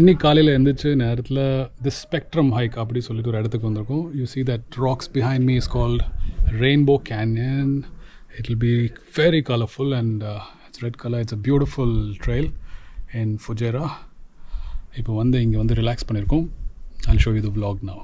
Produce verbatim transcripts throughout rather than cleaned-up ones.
இன்னைக்கு காலையில் எழுந்துச்சு நேரத்தில் தி ஸ்பெக்ட்ரம் ஹைக் அப்படி சொல்லிட்டு ஒரு இடத்துக்கு வந்திருக்கோம். You see that rocks behind me is called rainbow canyon. It will be very colourful and it's red colour. It's a beautiful trail in Fujairah. இப்போ வந்து இங்கே வந்து ரிலாக்ஸ் பண்ணியிருக்கோம். I show you the vlog now.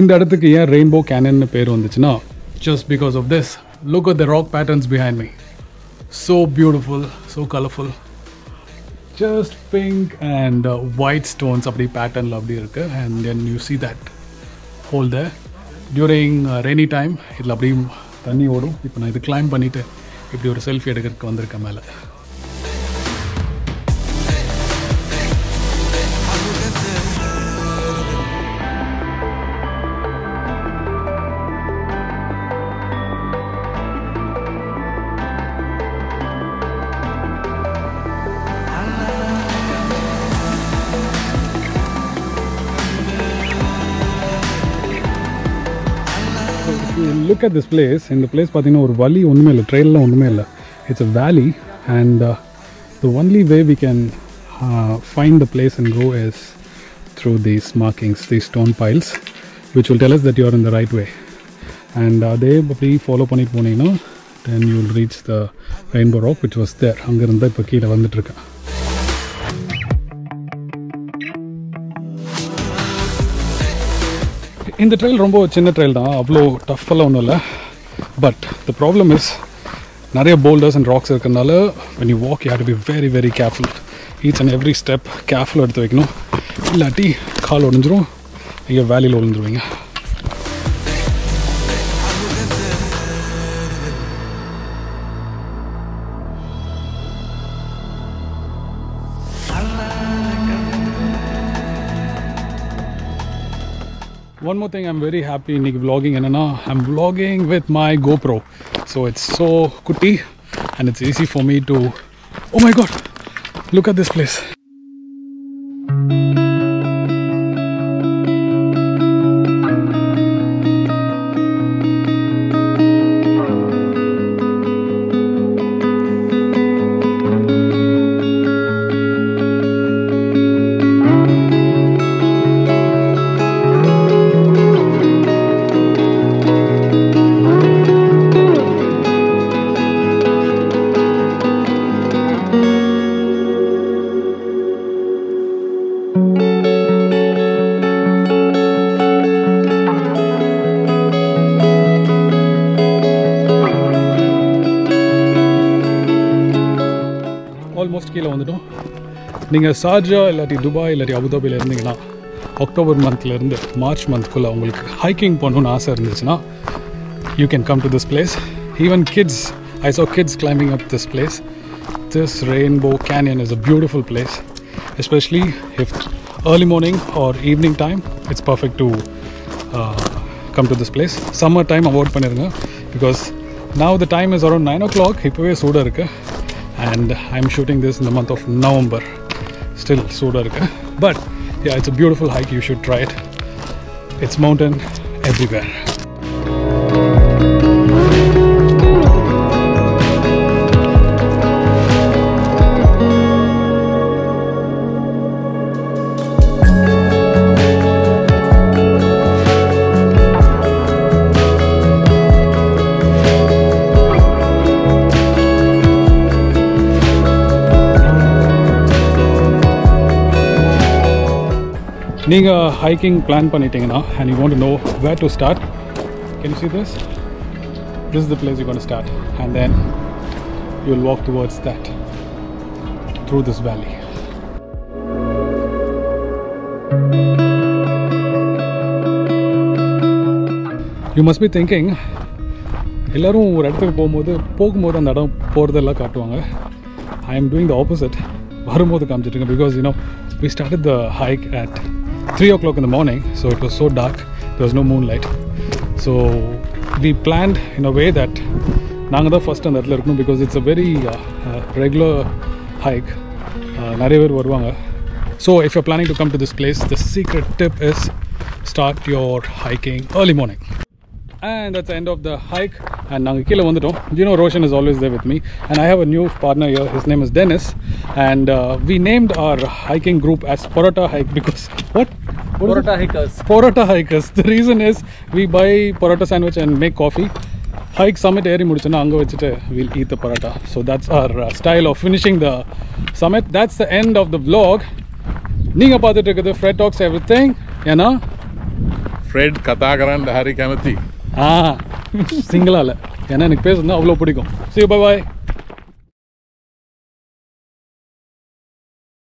இந்த இடத்துக்கு ஏன் rainbow கேனியன்னு பேர் வந்துச்சுன்னா just because of this. Look at the rock patterns behind me. So beautiful, so colorful. Just pink and uh, white stones of the pattern lovely irukku, and then you see that hole there. During uh, rainy time it lovely thanni odum. Ipo na idu climb pannite ipdi or selfie edukirukku vandirukka mele. Look at this place. In the place pathina or valley onnume illa, trail la onnume illa. It's a valley, and uh, the only way we can uh, find the place and go is through these markings, these stone piles, which will tell us that you are in the right way. And uh, they probably follow pannit ponina, then you will reach the rainbow rock which was there. Anga irundha ipo keela vanditerukka. இந்த trail ரொம்ப சின்ன trail தான், அவ்வளோ டஃப்பெல்லாம் ஒன்றும் இல்லை. But the problem is நிறைய boulders and rocks இருக்கிறதுனால when you walk you have to be very very careful. Each and every step careful எடுத்து வைக்கணும், இல்லாட்டி கால் ஒடிஞ்சிரும், இங்கே வேலியில் ஒழிஞ்சிருவீங்க. One more thing, I'm very happy iniki vlogging enna, I'm vlogging with my GoPro, so it's so kutti and it's easy for me to, oh my god, look at this place. Almost கீழே வந்துட்டோம். நீங்கள் Sharjah இல்லாட்டி Dubai இல்லாட்டி அபுதாபியில் இருந்தீங்கன்னா October மந்த்லேருந்து March மந்த்குள்ளே உங்களுக்கு hiking பண்ணணுன்னு ஆசை இருந்துச்சுன்னா you can come to this place. Even kids, I saw kids climbing up this place. This rainbow canyon is a beautiful place, especially if early morning or evening time. It's perfect to come to this place. Summer time avoid பண்ணிடுங்க, because now the time is around nine o'clock. இப்போவே சூடாக இருக்குது, and I'm shooting this in the month of November. Still suda irukku, but yeah, it's a beautiful hike, you should try it. It's mountain everywhere. நீங்கள் hiking plan பண்ணிட்டீங்கன்னா and you want to know where to start, can you see this? This is the place you want to start, and then you will walk towards that through this valley. You must be thinking, எல்லாரும் ஒரு இடத்துக்கு போகும்போது போகும்போது அந்த இடம் போகிறதெல்லாம் காட்டுவாங்க. I am doing the opposite. வரும்போது காமிச்சிட்டுருக்கேன் because you know we started the hike at three o'clock in the morning, so it was so dark, there was no moonlight. So we planned in a way that நாங்கள் தான் first அந்த இடத்துல இருக்கணும் because it's a very uh, uh, regular hike. நிறைய பேர் வருவாங்க. So if you're planning to come to this place, the secret tip is start your hiking early morning. And that's the end of the hike. And now we're on the top. You know, Roshan is always there with me, and I have a new partner here. His name is Dennis, and uh, we named our hiking group as Porotta Hike because what? what Porotta Hikers. Porotta Hikers. The reason is we buy porotta sandwich and make coffee. Hike summit eri mudichana anga vechite we'll eat the paratha. So that's our uh, style of finishing the summit. That's the end of the vlog. Neenga paathitu irukudhu Fred talks everything. Ena Fred kathagaran hari kamathi. Ah, single ala. Enna enak pesana avlo pidikum. See you, bye bye.